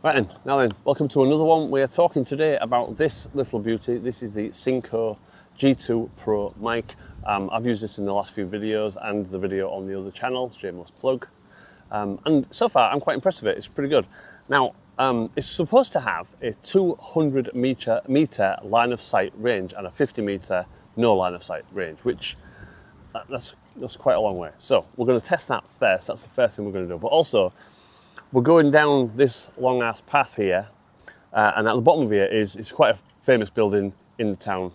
Right then, now then, welcome to another one. We are talking today about this little beauty. This is the Synco G2 Pro mic. I've used this in the last few videos and the video on the other channel, shameless plug. And so far, I'm quite impressed with it. It's pretty good. Now, it's supposed to have a 200 meter line of sight range and a 50 meter no line of sight range, which that's quite a long way. So we're going to test that first. That's the first thing we're going to do. But also, we're going down this long ass path here, and at the bottom of here is quite a famous building in the town.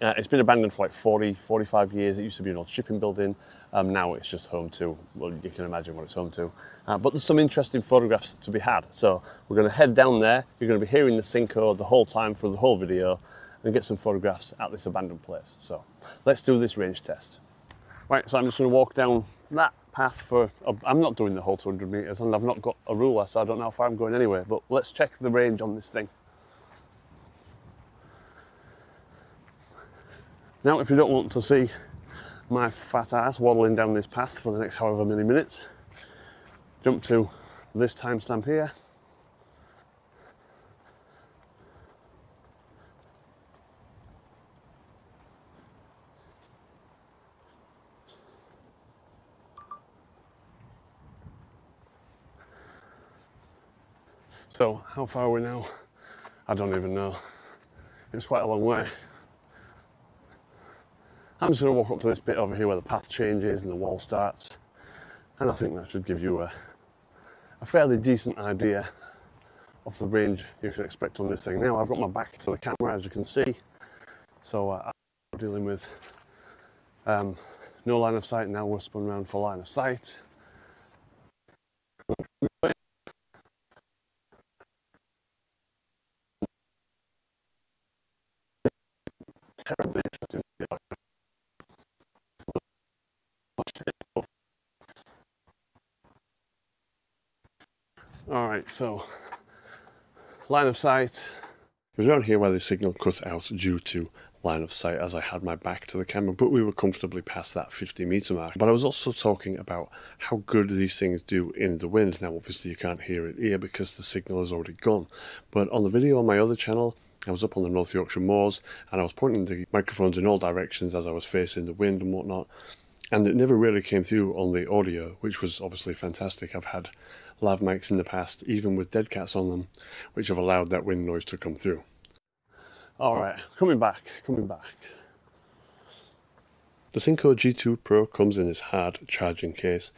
It's been abandoned for like 40, 45 years. It used to be an old shipping building. Now it's just home to, well, you can imagine what it's home to. But there's some interesting photographs to be had. So we're going to head down there. You're going to be hearing the Synco the whole time for the whole video and get some photographs at this abandoned place. So let's do this range test. Right, so I'm just going to walk down that path for, I'm not doing the whole 200 meters and I've not got a ruler, so I don't know if I'm going anywhere, but let's check the range on this thing. Now, if you don't want to see my fat ass waddling down this path for the next however many minutes, jump to this timestamp here. So how far are we now? I don't even know. It's quite a long way. I'm just going to walk up to this bit over here where the path changes and the wall starts, and I think that should give you a fairly decent idea of the range you can expect on this thing. Now I've got my back to the camera, as you can see, so I'm dealing with no line of sight. Now we're spun around for line of sight. Terribly interesting. All right, so line of sight. It was around here where the signal cut out due to line of sight as I had my back to the camera, but we were comfortably past that 50 meter mark. But I was also talking about how good these things do in the wind. Now, obviously you can't hear it here because the signal is already gone. But on the video on my other channel, I was up on the North Yorkshire moors and I was pointing the microphones in all directions as I was facing the wind and whatnot. And it never really came through on the audio, which was obviously fantastic. I've had lav mics in the past, even with dead cats on them, which have allowed that wind noise to come through. All right, coming back. The Synco G2 Pro comes in this hard charging case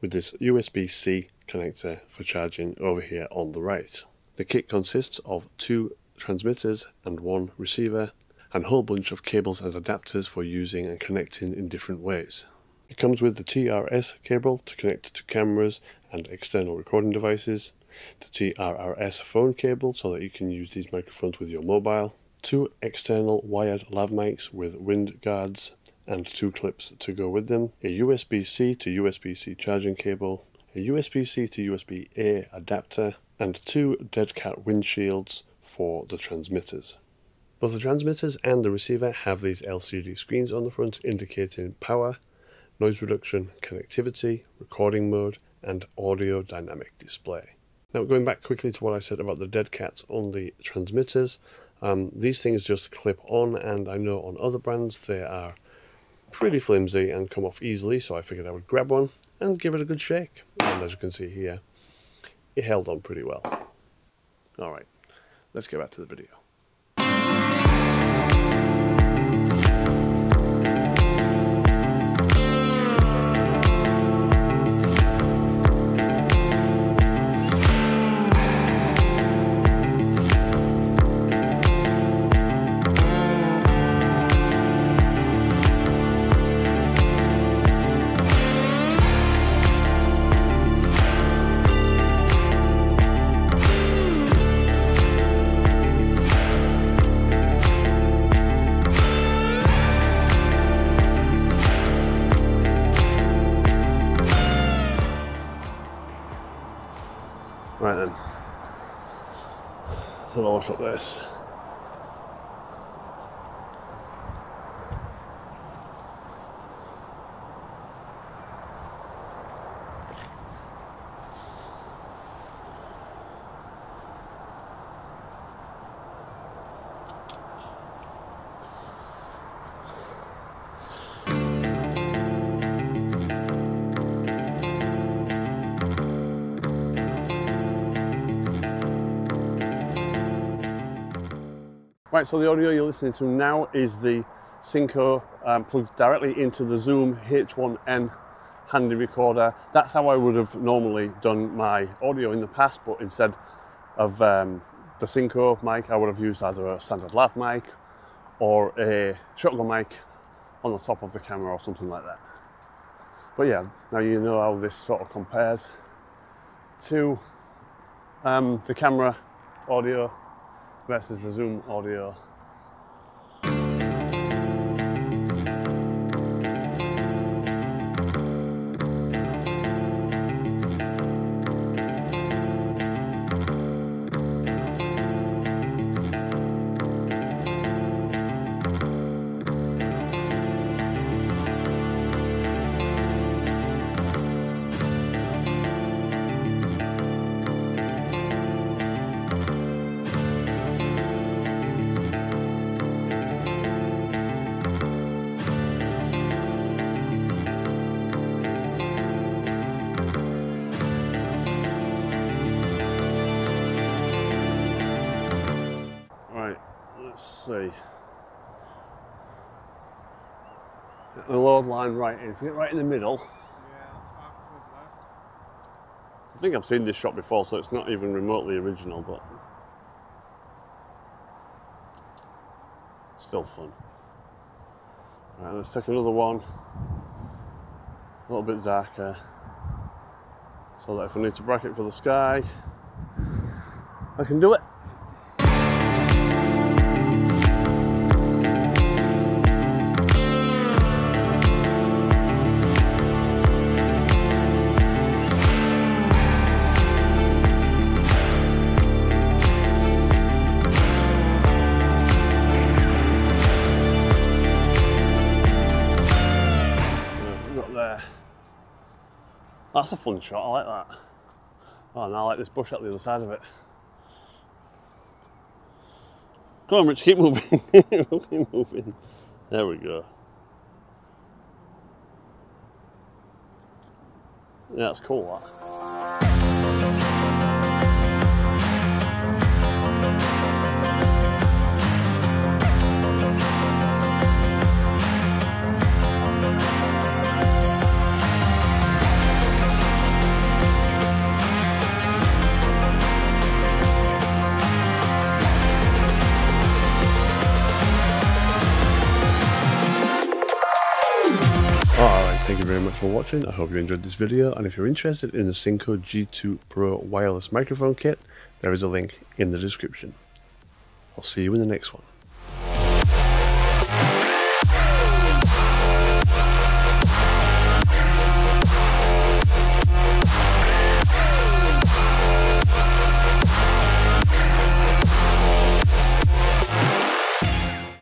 with this USB-C connector for charging over here on the right. The kit consists of two transmitters and one receiver, and a whole bunch of cables and adapters for using and connecting in different ways. It comes with the TRS cable to connect to cameras and external recording devices, the TRRS phone cable so that you can use these microphones with your mobile, two external wired lav mics with wind guards and two clips to go with them, a USB-C to USB-C charging cable, a USB-C to USB-A adapter, and two dead cat windshields for the transmitters. Both the transmitters and the receiver have these LCD screens on the front indicating power, noise reduction, connectivity, recording mode, and audio dynamic display. Now, going back quickly to what I said about the dead cats on the transmitters, these things just clip on, and I know on other brands they are pretty flimsy and come off easily, so I figured I would grab one and give it a good shake. And as you can see here, it held on pretty well. All right, let's get back to the video. Right then, let's have a look at this. Right, so the audio you're listening to now is the Synco plugged directly into the Zoom H1N handy recorder. That's how I would have normally done my audio in the past, but instead of the Synco mic, I would have used either a standard lav mic or a shotgun mic on the top of the camera or something like that. But yeah, now you know how this sort of compares to the camera audio versus the Zoom audio. See, get the load line right in. If you get right in the middle, I think I've seen this shot before, so it's not even remotely original, but still fun. All right, let's take another one, a little bit darker, so that if I need to bracket for the sky, I can do it. That's a fun shot, I like that. Oh, and I like this bush at the other side of it. Go on, Rich, keep moving. Keep moving. There we go. Yeah, that's cool, that. Thank you very much for watching. I hope you enjoyed this video, and if you're interested in the Synco G2 Pro wireless microphone kit, there is a link in the description. I'll see you in the next one.